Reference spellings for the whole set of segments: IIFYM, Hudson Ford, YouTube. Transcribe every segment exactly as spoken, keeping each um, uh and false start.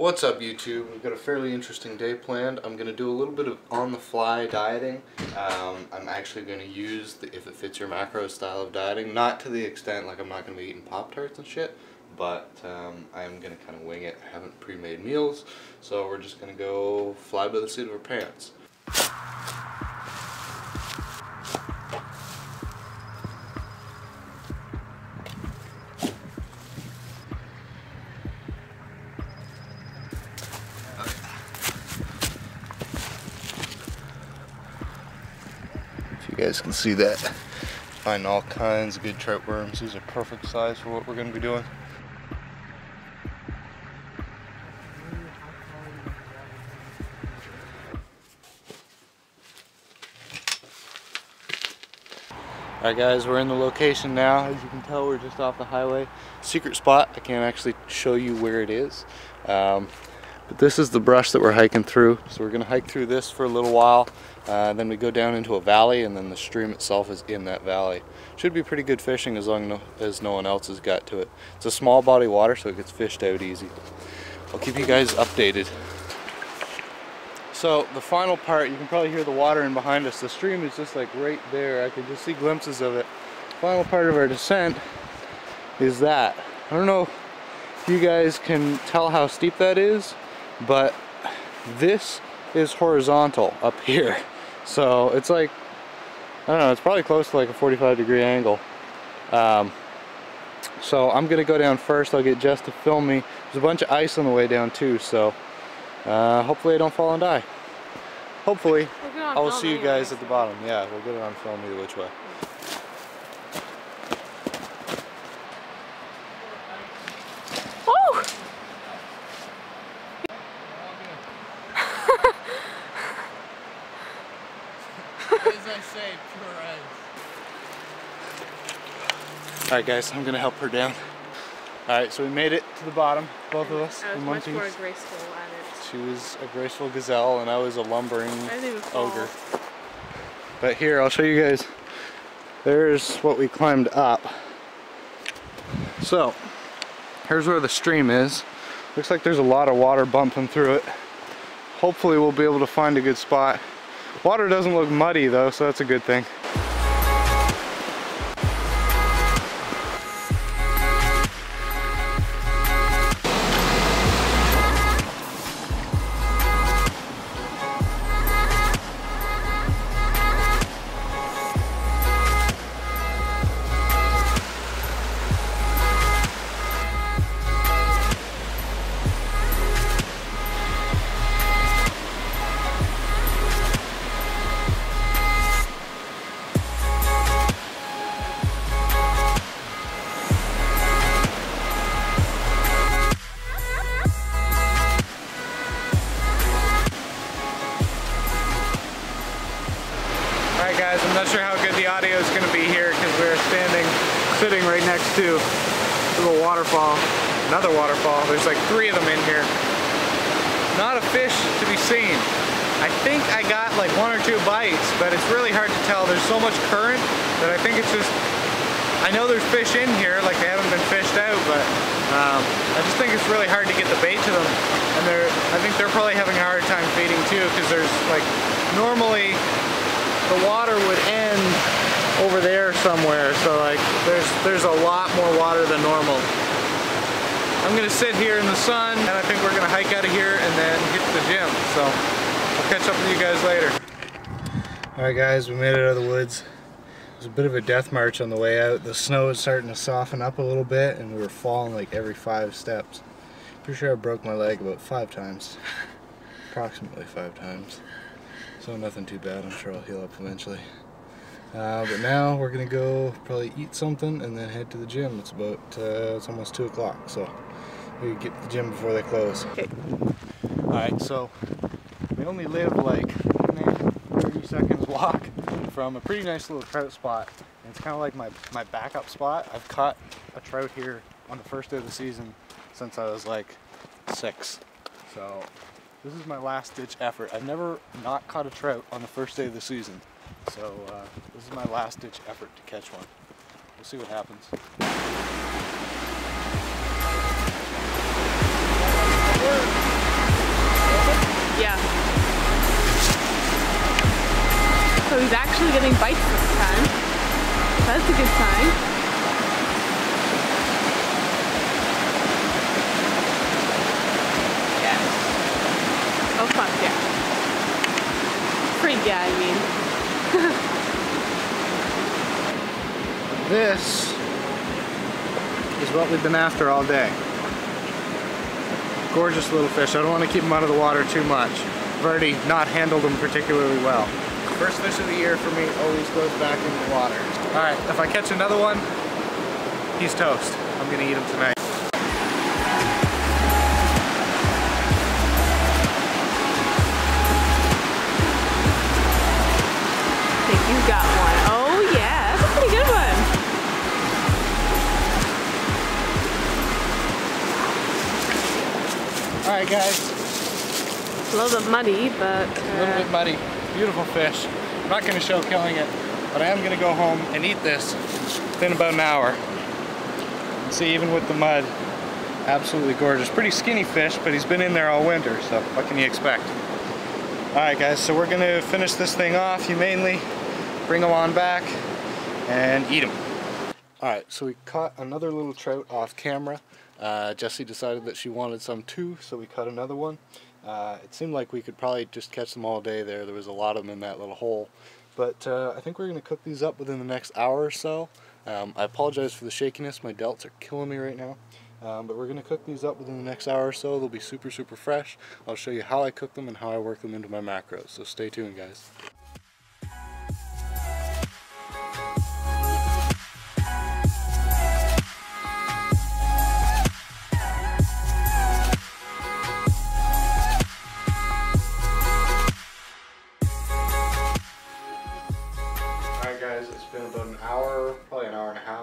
What's up, YouTube? We've got a fairly interesting day planned. I'm going to do a little bit of on-the-fly dieting. Um, I'm actually going to use the if it fits your macro style of dieting. Not to the extent, like, I'm not going to be eating Pop-Tarts and shit, but um, I'm going to kind of wing it. I haven't pre-made meals, so we're just going to go fly by the seat of our pants. You guys can see that. Find all kinds of good trout worms. These are perfect size for what we're going to be doing. Alright guys, we're in the location now. As you can tell, we're just off the highway. Secret spot. I can't actually show you where it is. Um, But this is the brush that we're hiking through, so we're gonna hike through this for a little while, uh, then we go down into a valley, and then the stream itself is in that valley. Should be pretty good fishing as long no, as no one else has got to it. It's a small body of water, so it gets fished out easy. I'll keep you guys updated. So the final part, you can probably hear the water in behind us. The stream is just like right there. I can just see glimpses of it. Final part of our descent is that. I don't know if you guys can tell how steep that is, but this is horizontal up here, so it's like, I don't know, it's probably close to like a forty-five degree angle. Um, so I'm gonna go down first. I'll get Jess to film me. There's a bunch of ice on the way down too, so uh, hopefully I don't fall and die. Hopefully I will see you guys at the bottom. Yeah, we'll get it on film either which way. Alright guys, I'm going to help her down. Alright, so we made it to the bottom, both I, of us. I was much more graceful at it. She was a graceful gazelle and I was a lumbering ogre. But here, I'll show you guys. There's what we climbed up. So, here's where the stream is. Looks like there's a lot of water bumping through it. Hopefully we'll be able to find a good spot. Water doesn't look muddy though, so that's a good thing. Guys, I'm not sure how good the audio is going to be here because we're standing, sitting right next to a little waterfall, another waterfall. There's like three of them in here. Not a fish to be seen. I think I got like one or two bites, but it's really hard to tell. There's so much current that I think it's just, I know there's fish in here, like they haven't been fished out, but um, I just think it's really hard to get the bait to them. And they're, I think they're probably having a harder time feeding too because there's like, normally, the water would end over there somewhere, so like there's there's a lot more water than normal. I'm gonna sit here in the sun, and I think we're gonna hike out of here and then get to the gym. So I'll catch up with you guys later. All right, guys, we made it out of the woods. It was a bit of a death march on the way out. The snow was starting to soften up a little bit, and we were falling like every five steps. Pretty sure I broke my leg about five times, approximately five times. So nothing too bad, I'm sure I'll heal up eventually. Uh, but now we're gonna go probably eat something and then head to the gym. It's about, uh, it's almost two o'clock, so we get to the gym before they close. Okay. Alright, so we only live like thirty seconds walk from a pretty nice little trout spot. And it's kind of like my, my backup spot. I've caught a trout here on the first day of the season since I was like six. So. This is my last ditch effort. I've never not caught a trout on the first day of the season. So uh, this is my last ditch effort to catch one. We'll see what happens. Yeah. actually getting bites this time. That's a good sign. Oh fuck yeah. Freak yeah, I mean. This is what we've been after all day. Gorgeous little fish. I don't want to keep them out of the water too much. I've already not handled them particularly well. First fish of the year for me always goes back in the water. Alright, if I catch another one, he's toast. I'm going to eat him tonight. You got one. Oh yeah, that's a pretty good one. Alright guys. It's a little bit muddy, but... Uh... A little bit muddy. Beautiful fish. I'm not going to show killing it, but I am going to go home and eat this within about an hour. See, even with the mud, absolutely gorgeous. Pretty skinny fish, but he's been in there all winter, so what can you expect? Alright guys, so we're going to finish this thing off humanely, bring them on back, and eat them. Alright, so we caught another little trout off camera. Uh, Jessie decided that she wanted some too, so we caught another one. Uh, it seemed like we could probably just catch them all day there. There was a lot of them in that little hole. But uh, I think we're going to cook these up within the next hour or so. Um, I apologize for the shakiness. My delts are killing me right now. Um, but we're going to cook these up within the next hour or so. They'll be super, super fresh. I'll show you how I cook them and how I work them into my macros. So stay tuned, guys.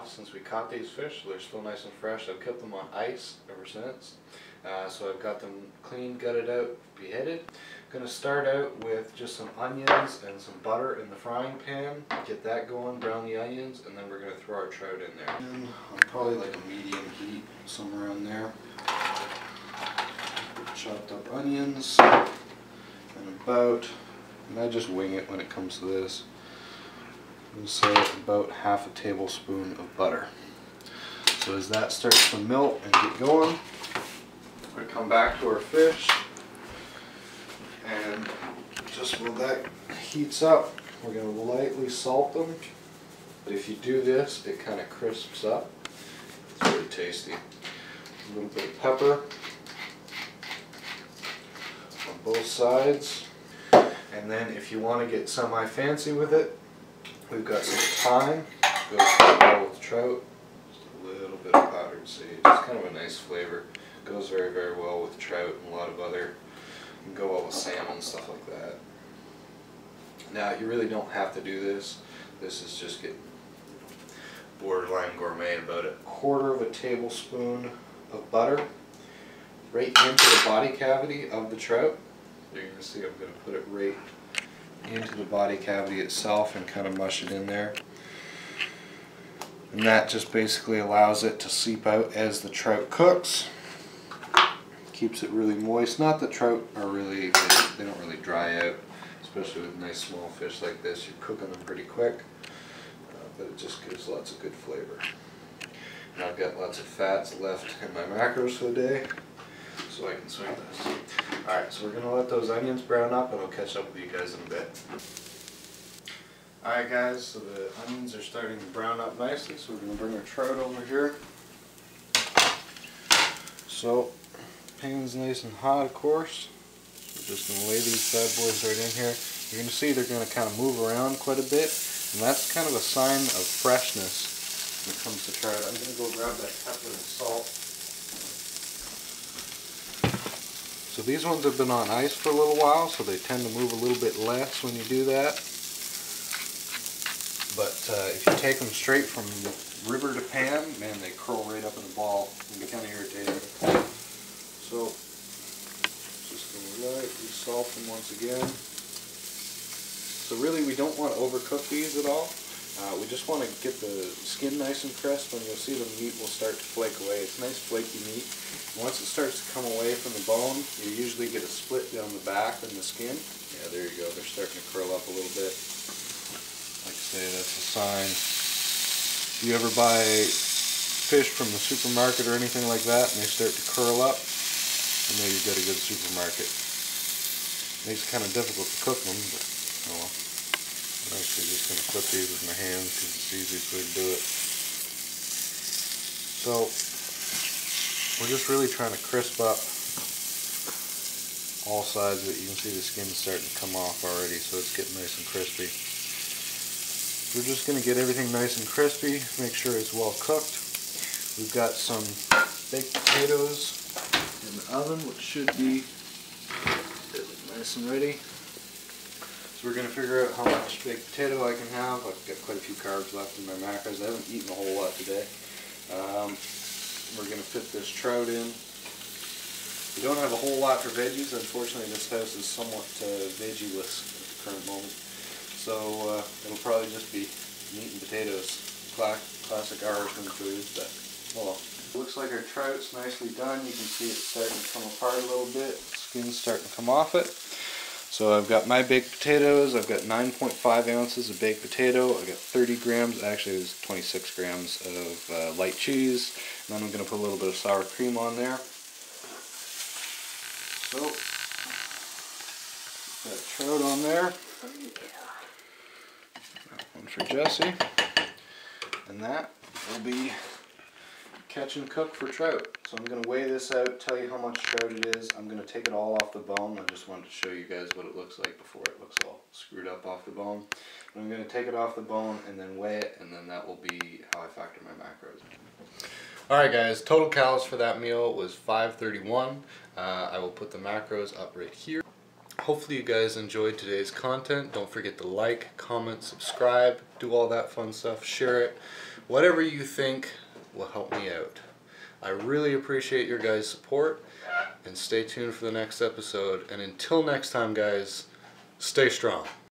Since we caught these fish, they're still nice and fresh. I've kept them on ice ever since. Uh, so I've got them clean, gutted out, beheaded. I'm going to start out with just some onions and some butter in the frying pan. Get that going, brown the onions, and then we're going to throw our trout in there. And I'm probably like a medium heat, somewhere in there. Chopped up onions, and about, and I just wing it when it comes to this. So about half a tablespoon of butter. So as that starts to melt and get going, we're going to come back to our fish, and just while that heats up, we're going to lightly salt them. But if you do this, it kind of crisps up. It's really tasty. A little bit of pepper on both sides, and then if you want to get semi-fancy with it, we've got some thyme, goes very well with trout, just a little bit of powdered sage, it's kind of a nice flavor, goes very, very well with trout and a lot of other, you can go well with salmon, stuff like that. Now, you really don't have to do this, this is just getting borderline gourmet about it. A quarter of a tablespoon of butter right into the body cavity of the trout. You're going to see I'm going to put it right into the body cavity itself and kind of mush it in there, and that just basically allows it to seep out as the trout cooks, keeps it really moist. Not that trout are really, they don't really dry out, especially with nice small fish like this, you're cooking them pretty quick, uh, but it just gives lots of good flavor. And I've got lots of fats left in my macros for the day, so I can serve this. Alright, so we're going to let those onions brown up and I'll catch up with you guys in a bit. Alright guys, so the onions are starting to brown up nicely, so we're going to bring our trout over here. So, pan's nice and hot of course. We're just going to lay these bad boys right in here. You're going to see they're going to kind of move around quite a bit, and that's kind of a sign of freshness when it comes to trout. I'm going to go grab that pepper and salt. So these ones have been on ice for a little while, so they tend to move a little bit less when you do that. But uh, if you take them straight from the river to pan, man, they curl right up in a ball and get kind of irritating. So just going to lightly salt them once again. So really we don't want to overcook these at all. Uh, we just want to get the skin nice and crisp, and you'll see the meat will start to flake away. It's nice flaky meat. Once it starts to come away from the bone, you usually get a split down the back and the skin. Yeah, there you go. They're starting to curl up a little bit. say that's a sign. If you ever buy fish from the supermarket or anything like that and they start to curl up, and maybe you've got a good supermarket. Makes it kind of difficult to cook them, but oh well. I'm actually just going to clip these with my hands because it's the easiest way to do it. So we're just really trying to crisp up all sides of it. You can see the skin is starting to come off already, so it's getting nice and crispy. We're just going to get everything nice and crispy, make sure it's well cooked. We've got some baked potatoes in the oven, which should be nice and ready. So we're going to figure out how much baked potato I can have. I've got quite a few carbs left in my macros. I haven't eaten a whole lot today. Um, we're going to fit this trout in. We don't have a whole lot for veggies. Unfortunately, this house is somewhat uh, veggie-less at the current moment. So uh, it'll probably just be meat and potatoes. Cla classic Irishman food, but well. Looks like our trout's nicely done. You can see it's starting to come apart a little bit. Skin's starting to come off it. So I've got my baked potatoes. I've got nine point five ounces of baked potato. I've got thirty grams, actually it was twenty-six grams of uh, light cheese. And then I'm going to put a little bit of sour cream on there. So, put that trout on there. That one for Jesse. And that will be catch and cook for trout. So I'm going to weigh this out, tell you how much trout it is. I'm going to take it all off the bone. I just wanted to show you guys what it looks like before it looks all screwed up off the bone. And I'm going to take it off the bone and then weigh it, and then that will be how I factor my macros. Alright guys, total calories for that meal was five thirty-one. Uh, I will put the macros up right here. Hopefully you guys enjoyed today's content. Don't forget to like, comment, subscribe, do all that fun stuff, share it. Whatever you think will help me out. I really appreciate your guys' support, and stay tuned for the next episode. And until next time guys, stay strong.